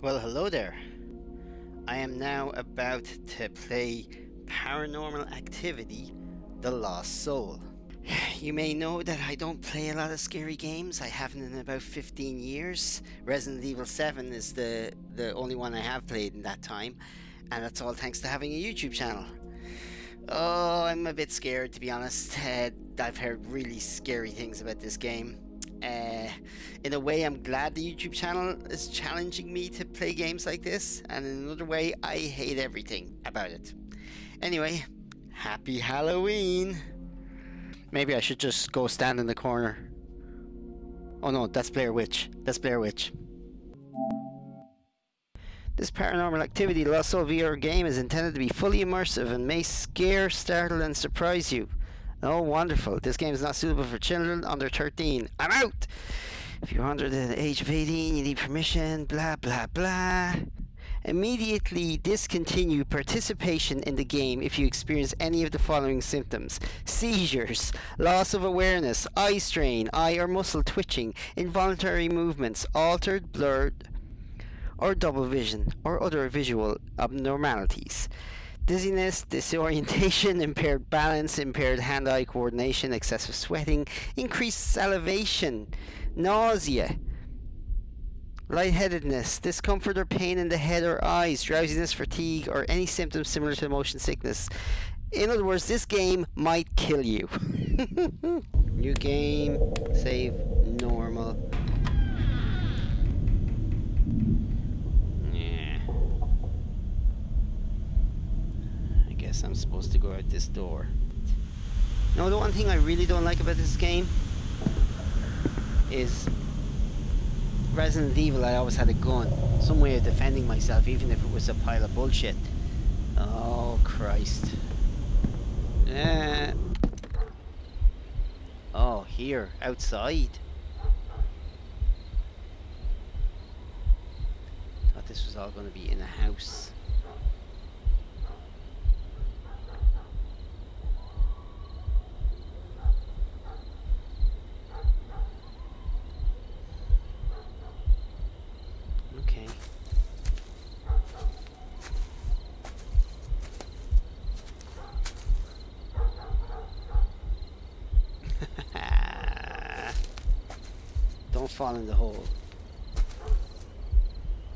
Well, hello there. I am now about to play Paranormal Activity: The Lost Soul. You may know that I don't play a lot of scary games. I haven't in about 15 years. Resident Evil 7 is the only one I have played in that time, and that's all thanks to having a YouTube channel. Oh, I'm a bit scared, to be honest. I've heard really scary things about this game. In a way, I'm glad the YouTube channel is challenging me to play games like this, and in another way, I hate everything about it. Anyway, happy Halloween! Maybe I should just go stand in the corner. Oh no, that's Blair Witch. That's Blair Witch. This Paranormal Activity Lost Soul VR game is intended to be fully immersive and may scare, startle, and surprise you. Oh, wonderful. This game is not suitable for children under 13. I'm out! If you're under the age of 18, you need permission, blah, blah, blah. Immediately discontinue participation in the game if you experience any of the following symptoms: seizures, loss of awareness, eye strain, eye or muscle twitching, involuntary movements, altered, blurred, or double vision, or other visual abnormalities. Dizziness, disorientation, impaired balance, impaired hand-eye coordination, excessive sweating, increased salivation, nausea, lightheadedness, discomfort or pain in the head or eyes, drowsiness, fatigue, or any symptoms similar to motion sickness. In other words, this game might kill you. New game, save, normal. I'm supposed to go out this door. Now, the one thing I really don't like about this game is Resident Evil. I always had a gun, some way of defending myself, even if it was a pile of bullshit. Oh Christ! Oh, here, outside. Thought this was all going to be in a house. Fall in the hole.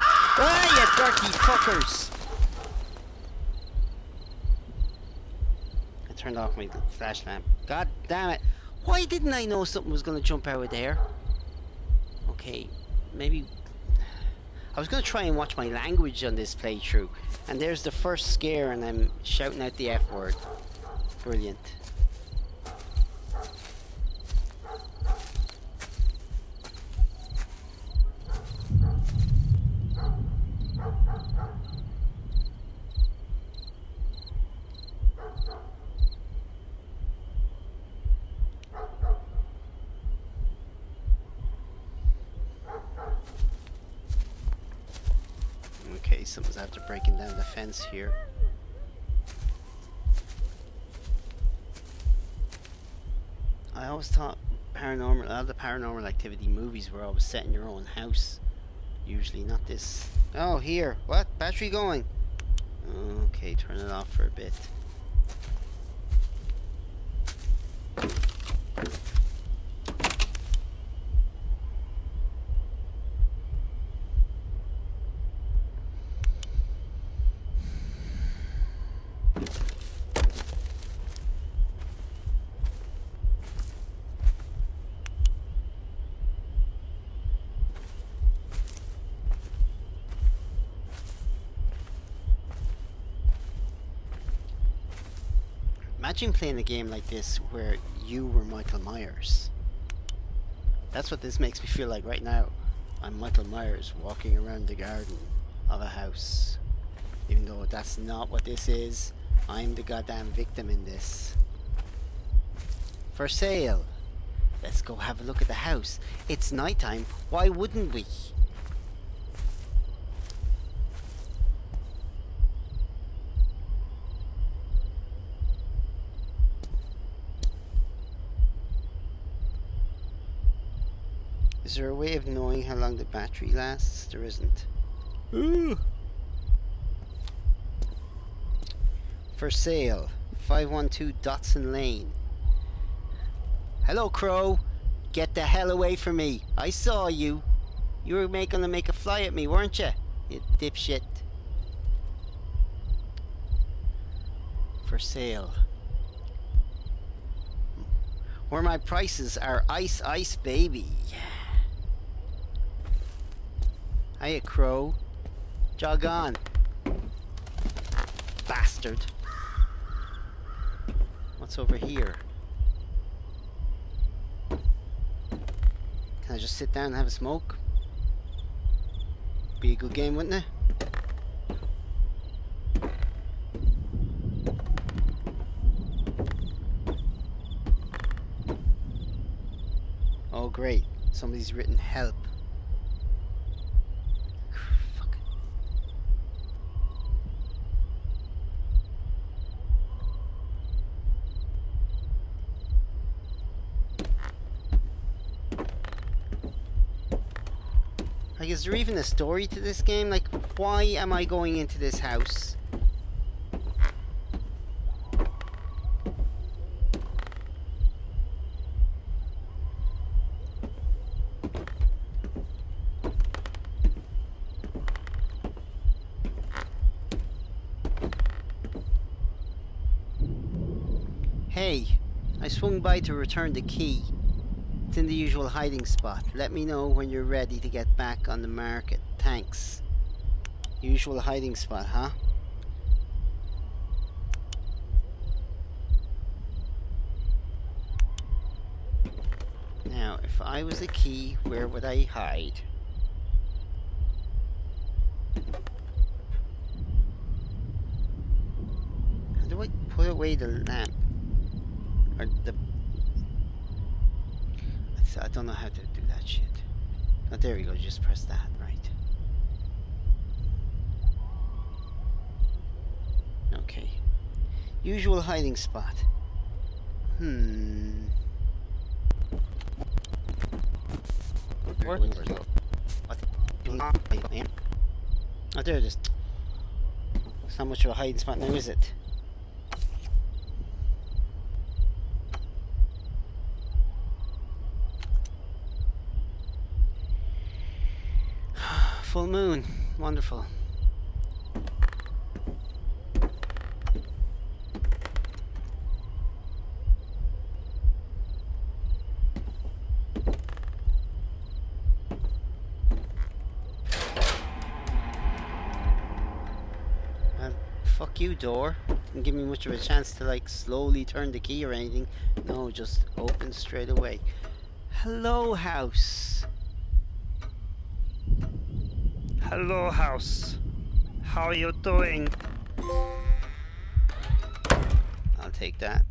Ah, you dirty fuckers! I turned off my flash lamp. God damn it! Why didn't I know something was gonna jump out of there? Okay, maybe I was gonna try and watch my language on this playthrough. And there's the first scare, and I'm shouting out the F word. Brilliant. Someone's after breaking down the fence here. I always thought paranormal, a lot of the Paranormal Activity movies were always set in your own house. Usually not this. Oh, here. What? Battery going. Okay, turn it off for a bit. Imagine playing a game like this where you were Michael Myers. That's what this makes me feel like right now. I'm Michael Myers walking around the garden of a house. Even though that's not what this is, I'm the goddamn victim in this. For sale. Let's go have a look at the house. It's nighttime. Why wouldn't we? Is there a way of knowing how long the battery lasts? There isn't. Ooh. For sale, 512 Dotson Lane. Hello, Crow. Get the hell away from me. I saw you. You were gonna make a fly at me, weren't you? You dipshit. For sale. Where my prices are ice, ice, baby. Hiya, Crow. Jog on. Bastard. What's over here? Can I just sit down and have a smoke? Be a good game, wouldn't it? Oh great, somebody's written help. Fuck. Like, is there even a story to this game? Like, why am I going into this house? By to return the key. It's in the usual hiding spot. Let me know when you're ready to get back on the market. Thanks. Usual hiding spot, huh? Now, if I was a key, where would I hide? How do I put away the lamp? Or the... I don't know how to do that shit. Oh, there we go. Just press that, right? Okay. Usual hiding spot. Hmm. Oh, there it is. It's not much of a hiding spot now, is it? Full moon, wonderful. Fuck you, door. Didn't give me much of a chance to like slowly turn the key or anything. No, just open straight away. Hello, house. Hello, house. How are you doing? I'll take that.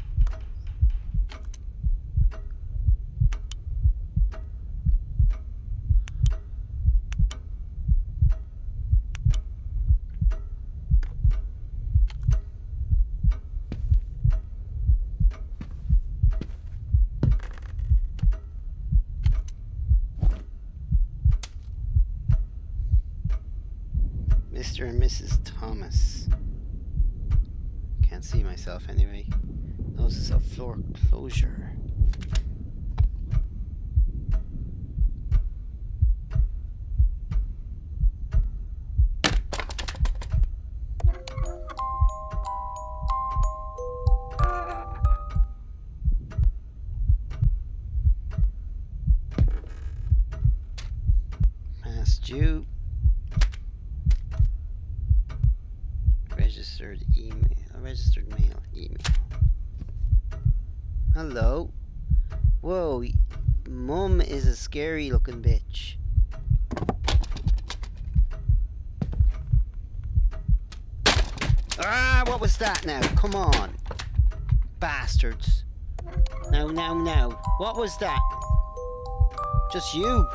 Mr. and Mrs. Thomas. Can't see myself anyway. Notice of floor closure. Past due. Registered email, registered mail, email. Hello. Whoa, Mum is a scary looking bitch. Ah, what was that now? Come on. Bastards. No, no, no. What was that? Just you.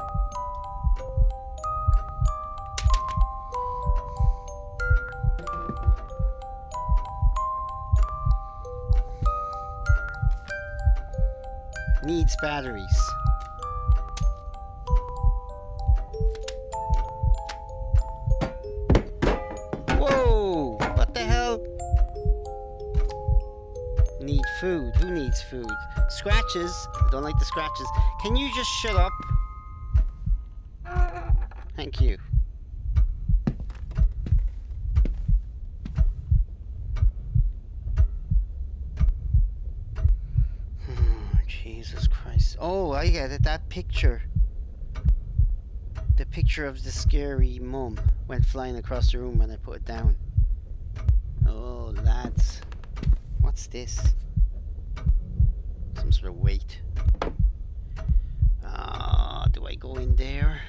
Needs batteries. food. Who needs food? Scratches. I don't like the scratches. Can you just shut up? Thank you. Oh, Jesus Christ. Oh, I get it. That picture. The picture of the scary mum went flying across the room when I put it down. Oh, lads. What's this? Some sort of weight. Do I go in there?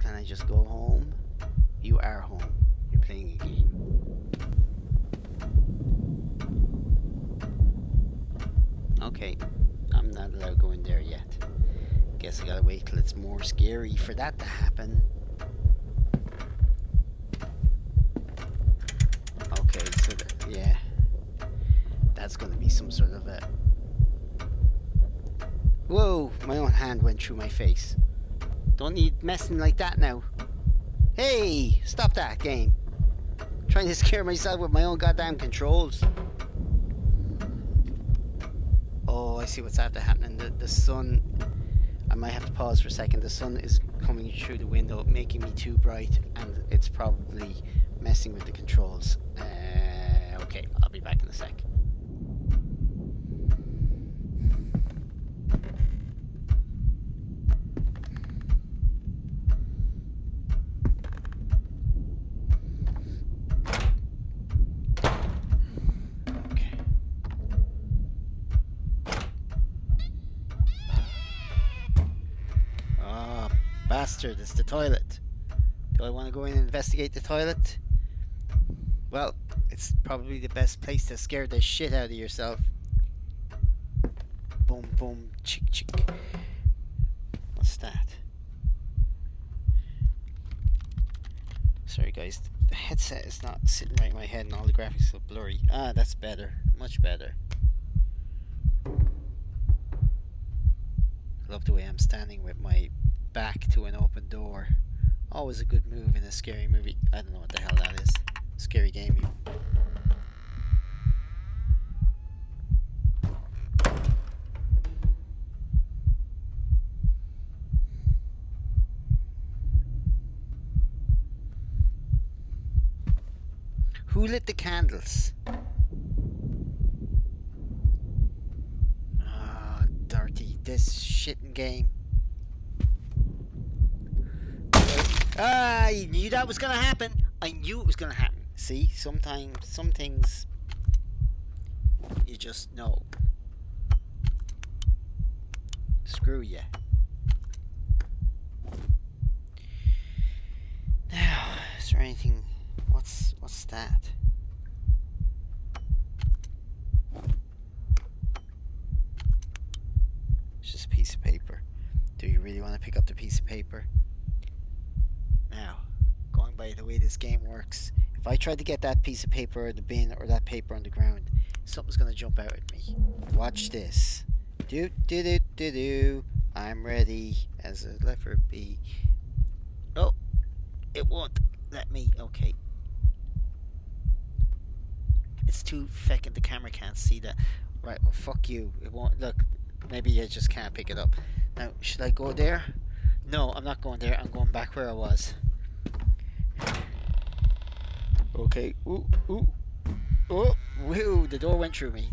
Can I just go home? You are home. You're playing a game. Okay. I'm not allowed to go in there yet. Guess I gotta wait till it's more scary for that to happen. Okay, so yeah. That's gonna be some sort of a... Whoa! My own hand went through my face. Don't need messing like that now. Hey! Stop that game. I'm trying to scare myself with my own goddamn controls. Oh, I see what's after happening. The sun... I might have to pause for a second. The sun is coming through the window, making me too bright, and it's probably messing with the controls. Okay, I'll be back in a sec. It's the toilet. Do I want to go in and investigate the toilet? Well, it's probably the best place to scare the shit out of yourself. Boom, boom, chick, chick. What's that? Sorry guys, the headset is not sitting right in my head and all the graphics are blurry. Ah, that's better. Much better. I love the way I'm standing with my back to an open door. Always a good move in a scary movie. I don't know what the hell that is. Scary game. Who lit the candles? Ah, dirty. This shitting game. I knew that was going to happen. I knew it was going to happen. See, sometimes, some things, you just know. Screw you. Now, is there anything, what's that? It's just a piece of paper. Do you really want to pick up the piece of paper? Now, going by the way this game works, if I try to get that piece of paper or the bin or that paper on the ground, something's gonna jump out at me. Watch this. Do do do do do. I'm ready as a leopard bee. Oh, it won't let me. Okay, it's too feckin'. The camera can't see that. Right. Well, fuck you. It won't look. Maybe I just can't pick it up. Now, should I go there? No, I'm not going there. I'm going back where I was. Okay. Ooh, ooh. Oh, woo. The door went through me.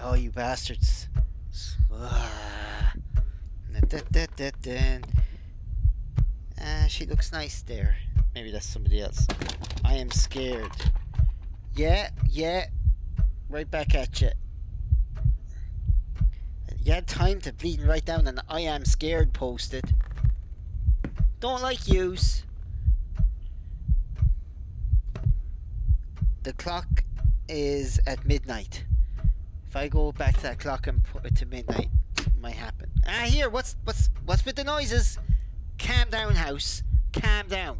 Oh, you bastards. She looks nice there. Maybe that's somebody else. I am scared. Yeah, yeah. Right back at you. You had time to bleed and write down an I am scared post-it. Don't like yous. The clock is at midnight. If I go back to that clock and put it to midnight, it might happen. Ah, here, what's with the noises? Calm down, house. Calm down.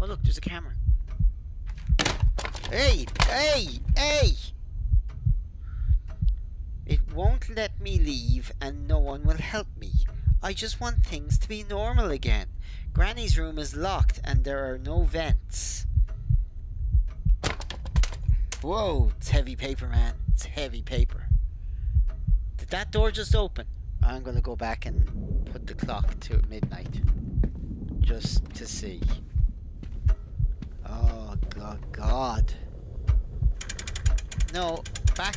Oh, look, there's a camera. Hey, hey, hey! It won't let me leave and no one will help me. I just want things to be normal again. Granny's room is locked and there are no vents. Whoa, it's heavy paper, man. It's heavy paper. Did that door just open? I'm gonna go back and put the clock to midnight. Just to see. Oh, God. No, back.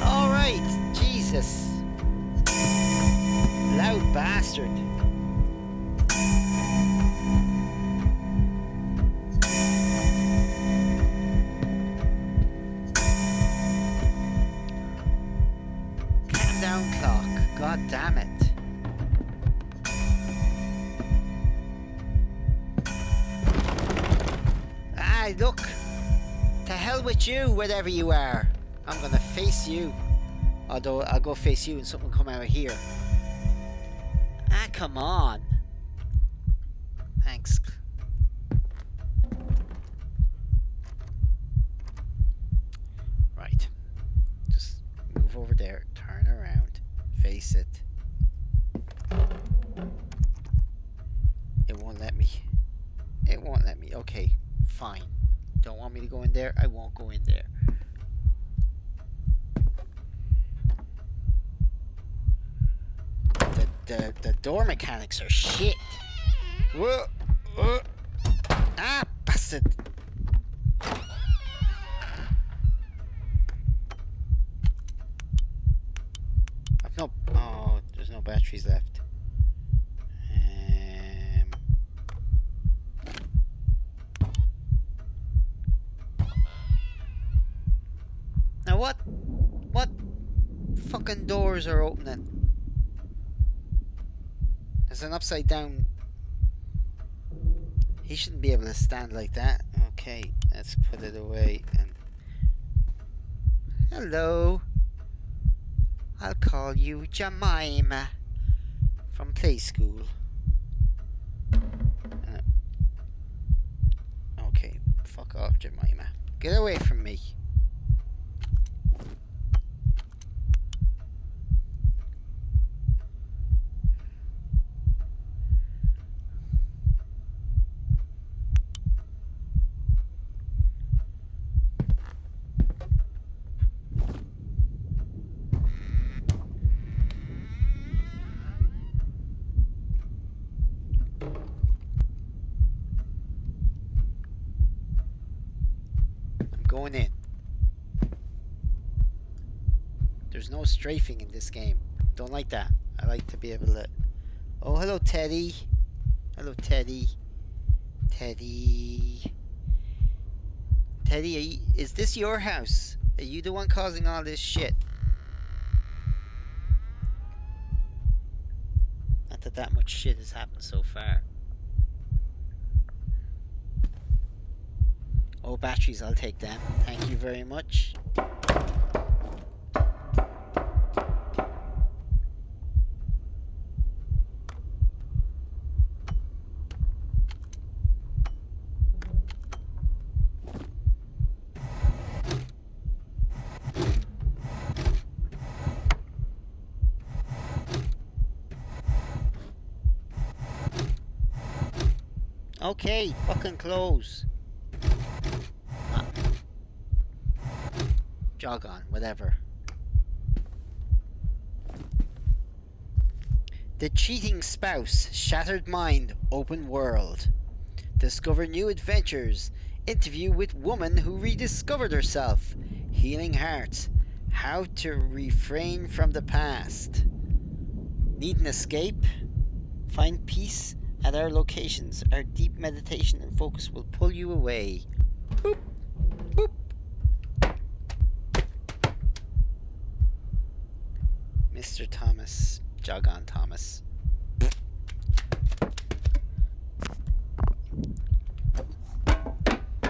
All right, Jesus. Loud bastard. God damn it. Aye, look. To hell with you, wherever you are. I'm gonna face you. Although, I'll go face you and something will come out of here. Ah, come on. Thanks. Right. Just move over there. Turn around. Face it. It won't let me. It won't let me. Okay, fine. Don't want me to go in there? I won't go in there. The door mechanics are shit. Whoa, whoa. Ah, bastard. Nope. Oh, there's no batteries left. Now what? What fucking doors are opening? There's an upside down. He shouldn't be able to stand like that. Okay, let's put it away and. Hello. I'll call you Jemima from Playschool. Okay, fuck off, Jemima. Get away from me. Going in. There's no strafing in this game. Don't like that. I like to be able to. Oh, hello, Teddy. Hello, Teddy. Teddy. Teddy, are you... is this your house? Are you the one causing all this shit? Not that that much shit has happened so far. Oh, batteries, I'll take them. Thank you very much. Okay, fucking close. Jog on, whatever. The Cheating Spouse, Shattered Mind, Open World. Discover new adventures. Interview with woman who rediscovered herself. Healing hearts. How to refrain from the past. Need an escape? Find peace at our locations. Our deep meditation and focus will pull you away. Boop. Mr. Thomas. Jog on, Thomas.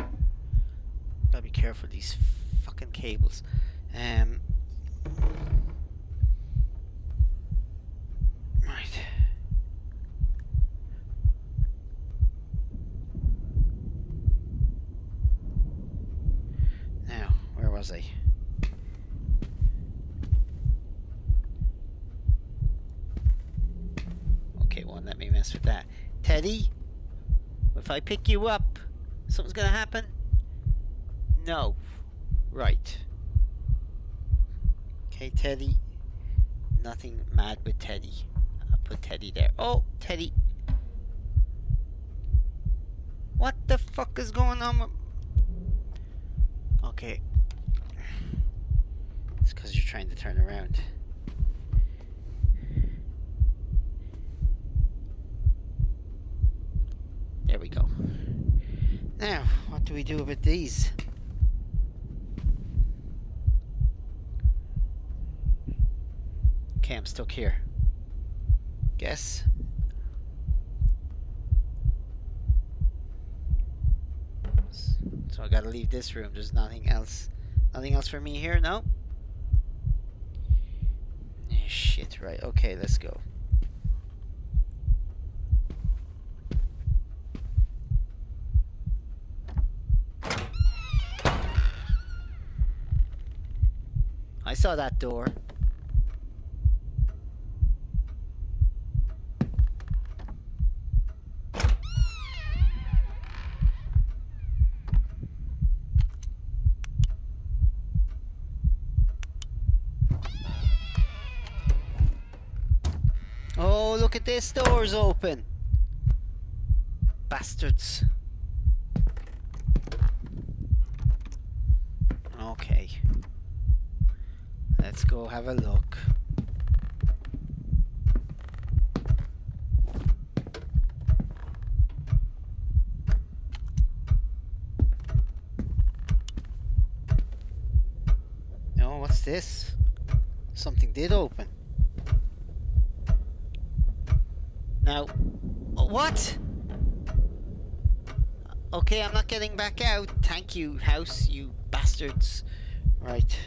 Gotta be careful of these fucking cables. Right. was he? Okay, won't let me mess with that. Teddy? If I pick you up, something's gonna happen? No. Right. Okay, Teddy. Nothing mad with Teddy. I'll put Teddy there. Oh, Teddy. What the fuck is going on with... Okay. It's because you're trying to turn around. There we go. Now, what do we do about these? Okay, I'm stuck here. Guess. So I gotta leave this room. There's nothing else. Nothing else for me here? No? Oh, shit, right. Okay, let's go. I saw that door. Oh, look at this, door's open. Bastards. Okay. Let's go have a look. Oh, what's this? Something did open. Now, what? Okay, I'm not getting back out. Thank you, house, you bastards. Right.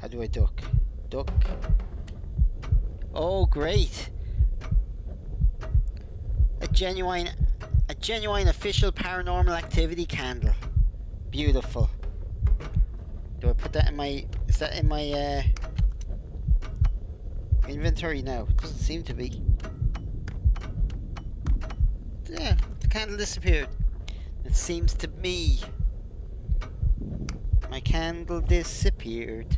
How do I duck? Duck. Oh, great. A genuine official Paranormal Activity candle. Beautiful. Do I put that in my, is that in my inventory now? It doesn't seem to be. Yeah, the candle disappeared. It seems to me. My candle disappeared.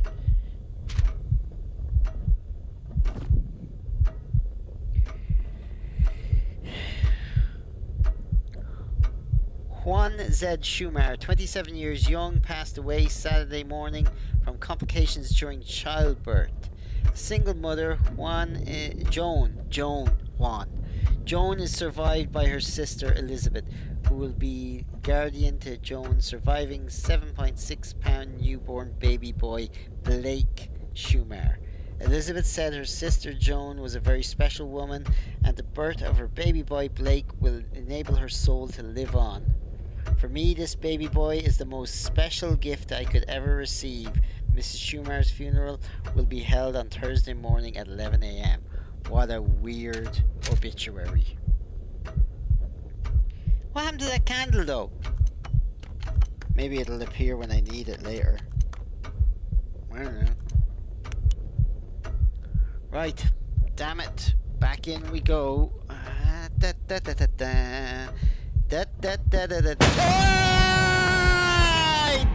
Juan Z. Schumar, 27 years young, passed away Saturday morning from complications during childbirth. A single mother, Joan is survived by her sister Elizabeth, who will be guardian to Joan's surviving 7.6-pound newborn baby boy, Blake Schumar. Elizabeth said her sister Joan was a very special woman, and the birth of her baby boy Blake will enable her soul to live on. For me, this baby boy is the most special gift I could ever receive. Mrs. Schumer's funeral will be held on Thursday morning at 11 a.m. What a weird obituary. What happened to that candle, though? Maybe it'll appear when I need it later. I don't know. Right. Damn it. Back in we go. Ah, it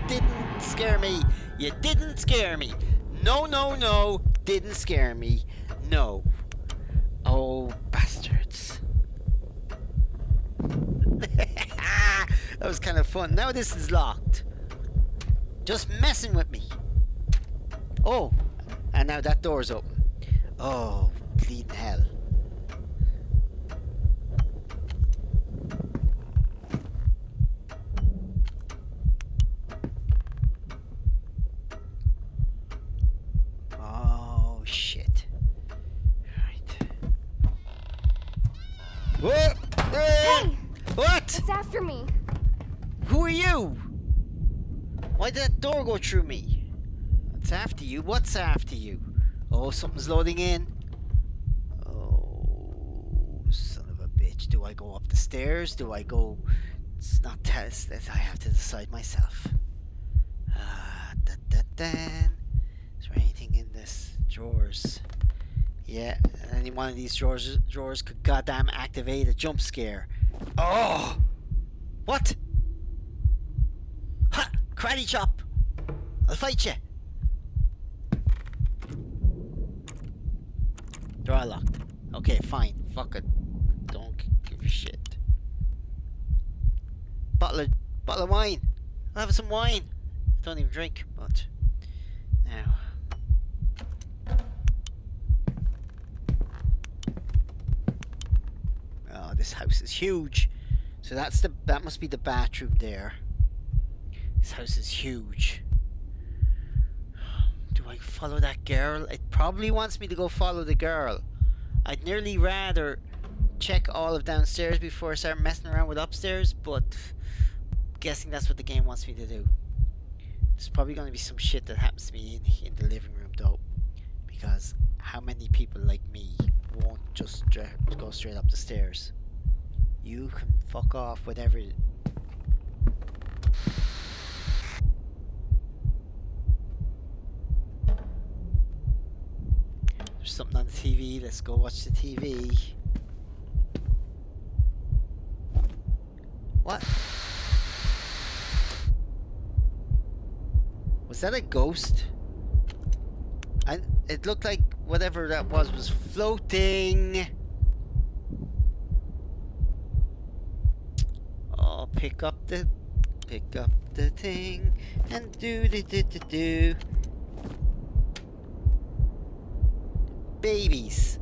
didn't scare me. You didn't scare me. No, no, no. Didn't scare me. No. Oh, bastards. That was kind of fun. Now this is locked. Just messing with me. Oh, and now that door's open. Oh, bleeding hell. Shit. Right. What? Hey! What? It's after me. Who are you? Why did that door go through me? It's after you. What's after you? Oh, something's loading in. Oh, son of a bitch. Do I go up the stairs? Do I go... It's not test. I have to decide myself. Is there anything in this drawers? Yeah, any one of these drawers could goddamn activate a jump scare. Oh, what? Ha! Karate chop! I'll fight you. Drawer locked. Okay, fine. Fuck it. Don't give a shit. Bottle of wine. I'll have some wine. I don't even drink much. Now. Oh, this house is huge. So that's the, that must be the bathroom there. This house is huge. Do I follow that girl? It probably wants me to go follow the girl. I'd nearly rather check all of downstairs before I start messing around with upstairs, but I'm guessing that's what the game wants me to do. There's probably going to be some shit that happens to me in the living room though, because how many people like me won't just go straight up the stairs? You can fuck off whatever. There's something on the TV, let's go watch the TV. What? Was that a ghost? And it looked like whatever that was floating. Oh, pick up the thing and do. Babies.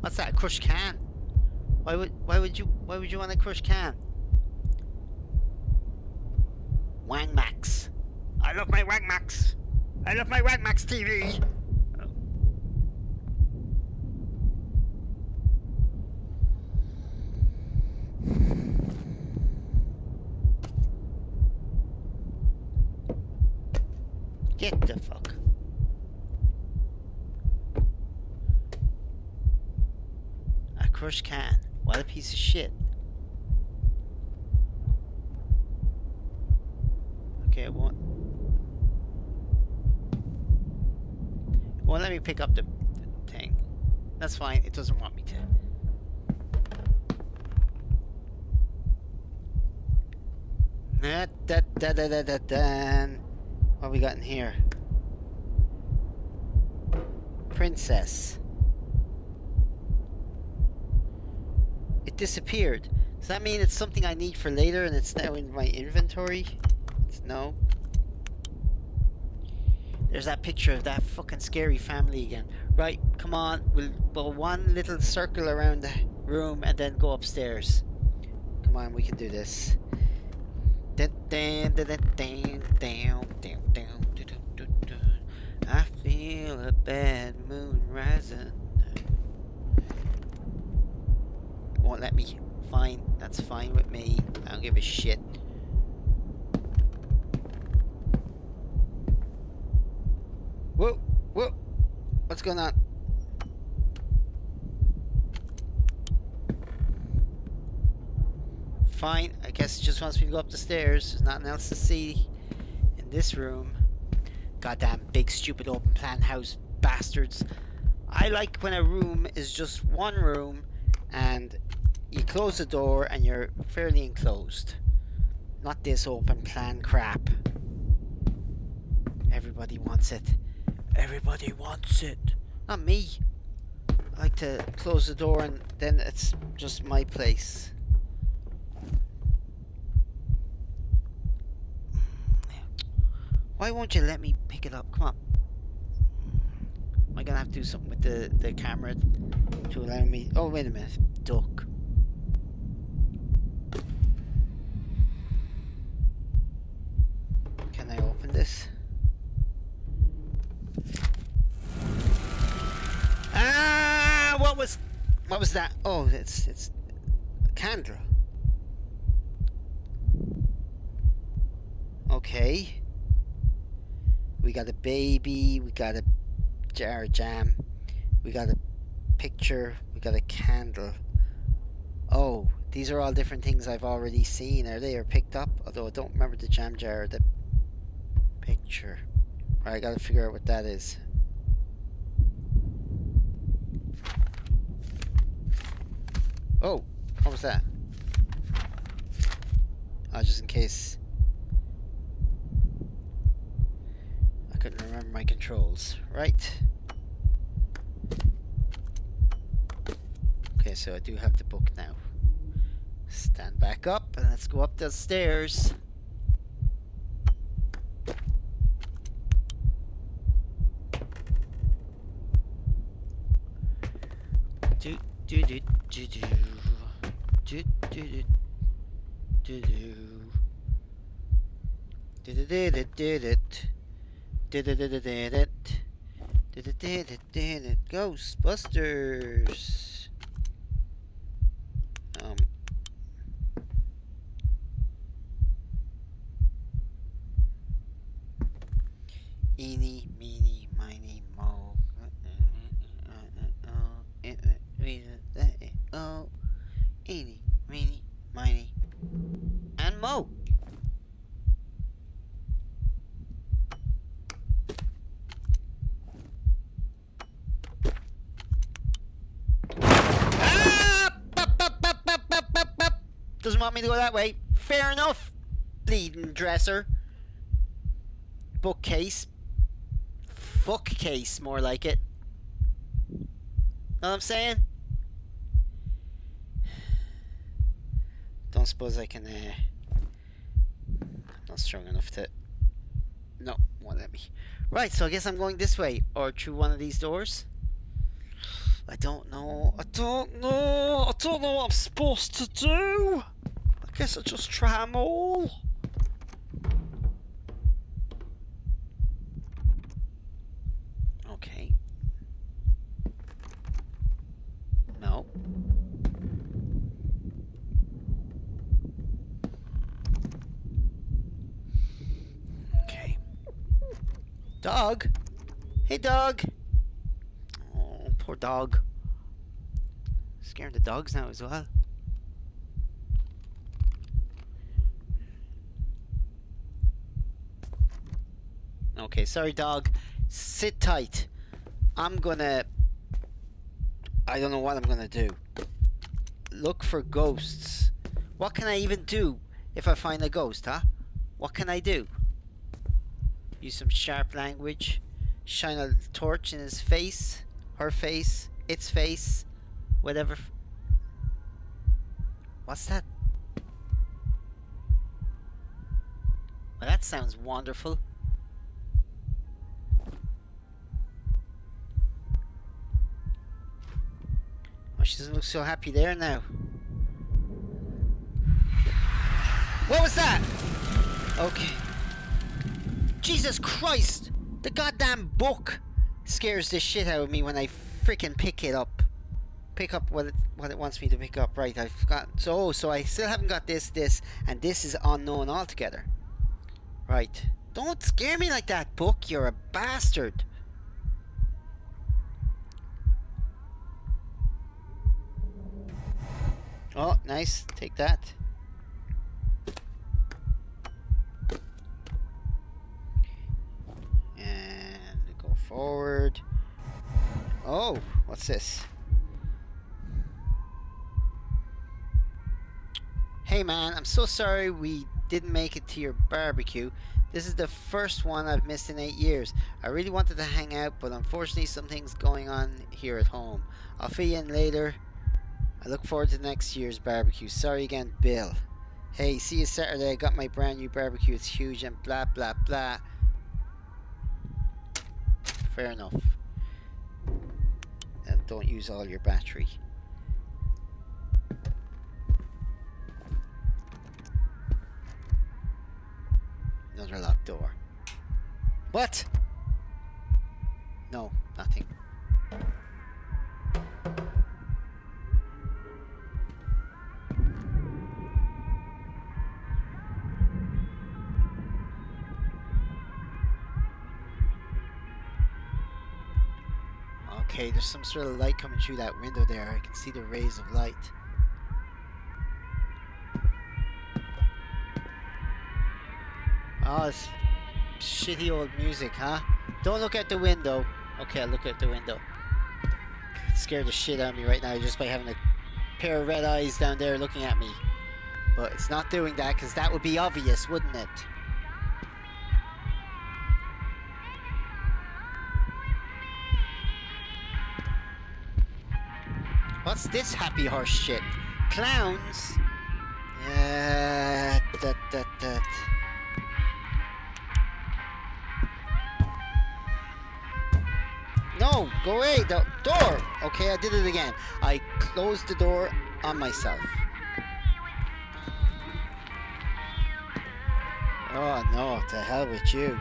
What's that? A crushed can? Why would you want a crushed can? Wang Max. I love my Wang Max. I love my Wang Max TV. Get the fuck. A crushed can. What a piece of shit. Okay, it won't let me pick up the thing. That's fine, it doesn't want me to. What we got in here? Princess. It disappeared. Does that mean it's something I need for later and it's now in my inventory? It's no. There's that picture of that fucking scary family again. Right, come on. We'll go one little circle around the room and then go upstairs. Come on, we can do this. I feel a bad moon rising. It won't let me. Fine, that's fine with me. I don't give a shit. Whoa, what's going on? Fine, I guess it just wants me to go up the stairs. There's nothing else to see in this room. Goddamn big stupid open plan house bastards. I like when a room is just one room and you close the door and you're fairly enclosed. Not this open plan crap. Everybody wants it. Everybody wants it. Not me. I like to close the door and then it's just my place. Why won't you let me pick it up? Come on. Am I gonna have to do something with the camera to allow me? Oh, wait a minute. Duck. Can I open this? Ah! What was that? Oh, it's a candle. Okay. We got a baby, we got a jar of jam, we got a picture, we got a candle. Oh, these are all different things I've already seen, are they, or picked up? Although I don't remember the jam jar or the picture. Right, I gotta figure out what that is. Oh, what was that? Oh, just in case. I couldn't remember my controls. Right. Okay, so I do have the book now. Stand back up and let's go up the stairs. Do do do do do do do do. Did it, did it, did it, did it, did it, did it, did it, did it, did it, Ghostbusters. Eeny, meeny, miny, mo. Oh, eeny, meeny, miny. And Mo. Ah! Bop, bop, bop, bop, bop, bop, bop. Doesn't want me to go that way. Fair enough. Bleeding dresser. Bookcase. Fuck case, more like it. Know what I'm saying? Don't suppose I can, I'm not strong enough to, no, won't let me. Right, so I guess I'm going this way, or through one of these doors. I don't know, I don't know, I don't know what I'm supposed to do. I guess I'll just try them all. Okay. No. Dog? Hey, dog! Oh, poor dog. Scaring the dogs now as well. Okay, sorry, dog. Sit tight. I'm gonna... I don't know what I'm gonna do. Look for ghosts. What can I even do if I find a ghost, huh? What can I do? Use some sharp language, shine a torch in his face, her face, its face, whatever. What's that? Well, that sounds wonderful. Oh, she doesn't look so happy there now. What was that? Okay. Jesus Christ! The goddamn book scares the shit out of me when I freaking pick it up. Pick up what it wants me to pick up. Right, I've forgotten. So I still haven't got this, and this is unknown altogether. Right. Don't scare me like that, book. You're a bastard. Oh, nice. Take that. Forward. Oh, what's this? Hey man, I'm so sorry we didn't make it to your barbecue. This is the first one I've missed in 8 years. I really wanted to hang out, but unfortunately something's going on here at home. I'll fill you in later. I look forward to next year's barbecue. Sorry again, Bill. Hey, see you Saturday. I got my brand new barbecue. It's huge and blah blah blah. Fair enough. And don't use all your battery. Another locked door. What? No, nothing. Okay, there's some sort of light coming through that window there. I can see the rays of light. Oh, it's shitty old music, huh? Don't look at the window. Okay, I look at the window. It scared the shit out of me right now just by having a pair of red eyes down there looking at me. But it's not doing that because that would be obvious, wouldn't it? What's this happy horse shit? Clowns? Yeah, that. No, go away, the door! Okay, I did it again. I closed the door on myself. Oh no, to hell with you.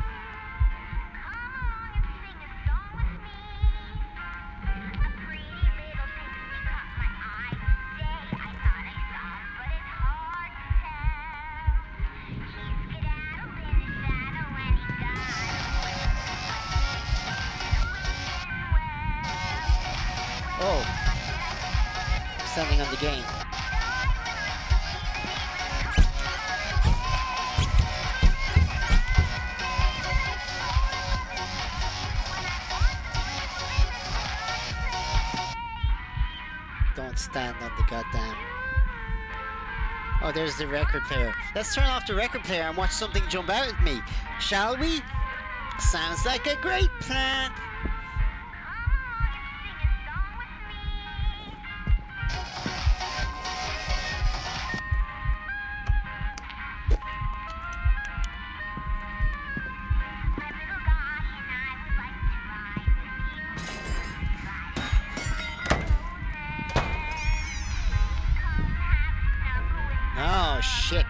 Standing on the game. Don't stand on the goddamn. Oh, there's the record player. Let's turn off the record player and watch something jump out at me, shall we? Sounds like a great plan. Shit.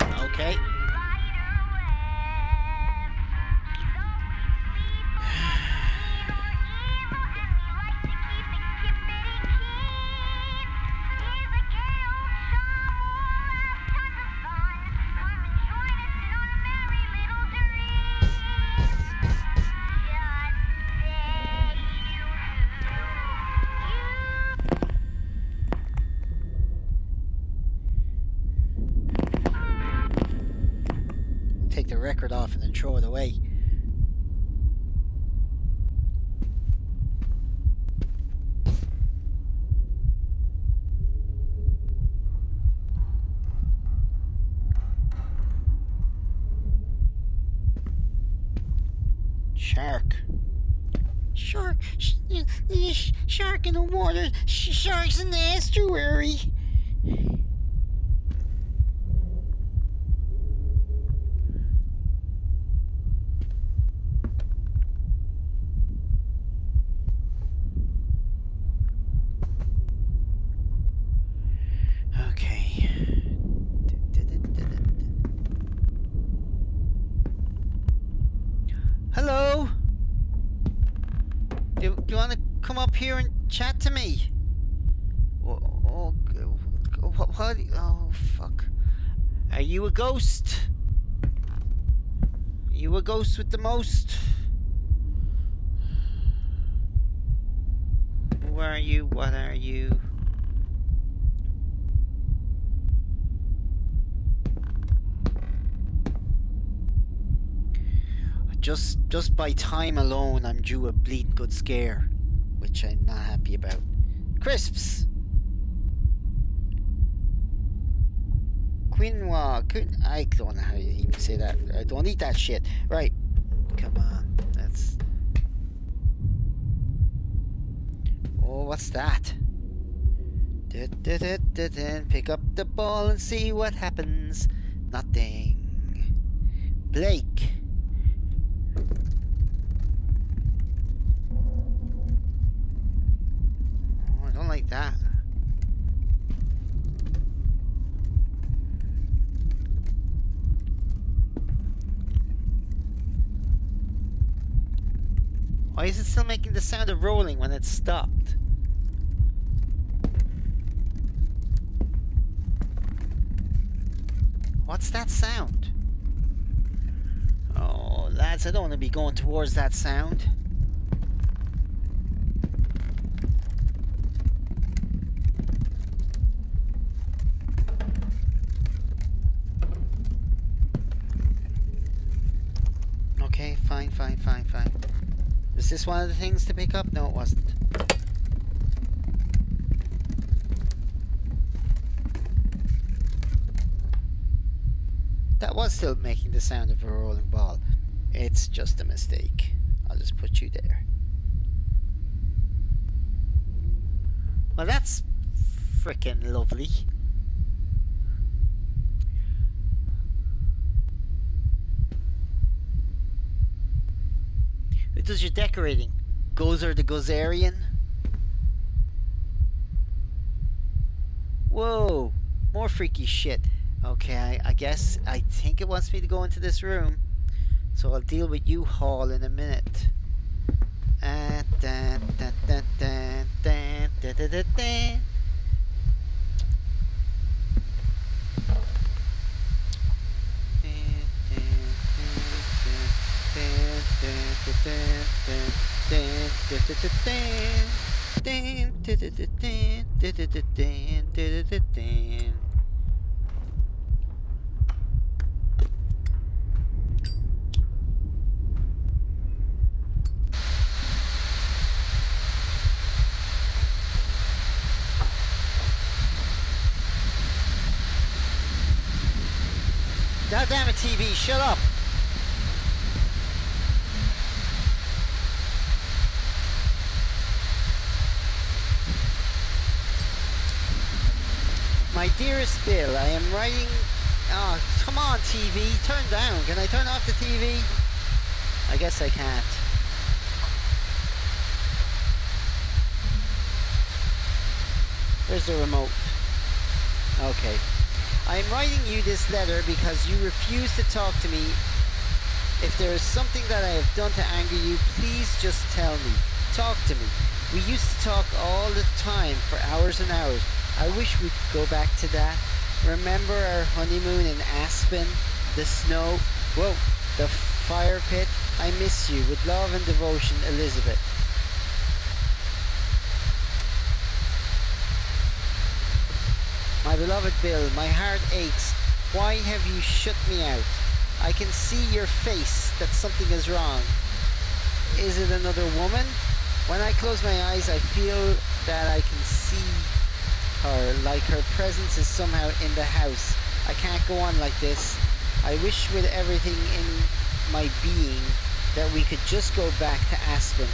Okay. Take the record off and then throw it away. Shark. Shark. Shark in the water. Sharks in the estuary. Hello? Do you want to come up here and chat to me? What? Oh, fuck. Are you a ghost? Are you a ghost with the most? Who are you? What are you? Just by time alone, I'm due a bleeding good scare, which I'm not happy about. Crisps! Quinoa. I don't know how you even say that. I don't eat that shit. Right. Come on. That's... Oh, what's that? Pick up the ball and see what happens. Nothing. Blake. Like that. Why is it still making the sound of rolling when it's stopped? What's that sound? Oh, lads, I don't want to be going towards that sound. this one of the things to pick up? No, it wasn't. That was still making the sound of a rolling ball. It's just a mistake. I'll just put you there. Well, that's frickin' lovely. Who does your decorating? Gozer the Gozerian? Whoa! More freaky shit. Okay, I guess, I think it wants me to go into this room. So I'll deal with you, Hall, in a minute. God damn it, TV, shut up! My dearest Bill, I am writing... Oh, come on, TV, turn down. Can I turn off the TV? I guess I can't. Where's the remote? Okay. I am writing you this letter because you refuse to talk to me. If there is something that I have done to anger you, please just tell me. Talk to me. We used to talk all the time for hours and hours. I wish we could go back to that. Remember our honeymoon in Aspen? The snow? Whoa, the fire pit? I miss you. With love and devotion, Elizabeth. My beloved Bill, my heart aches. Why have you shut me out? I can see your face that something is wrong. Is it another woman? When I close my eyes, I feel that I can see her, like her presence is somehow in the house. I can't go on like this. I wish with everything in my being that we could just go back to Aspen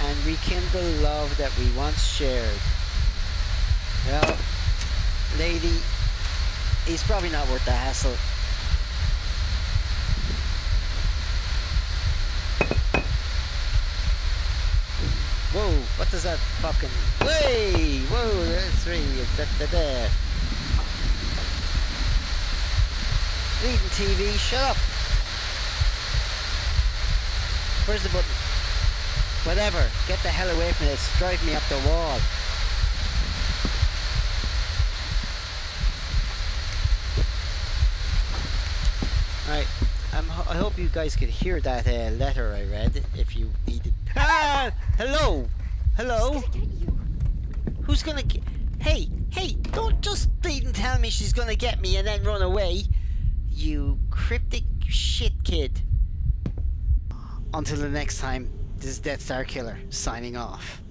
and rekindle love that we once shared. Well, lady, he's probably not worth the hassle. Whoa, what does that fucking... Hey! Whoa, that's really... Da-da-da. Bleeding TV, shut up! Where's the button? Whatever, get the hell away from this. Drive me up the wall. Alright, I hope you guys could hear that letter I read, if you needed. Ah! Hello! Hello? Who's gonna get you? Who's gonna get... Hey! Hey! Don't just bleed and tell me she's gonna get me and then run away! You cryptic shit kid. Until the next time, this is DeathStarKiller, signing off.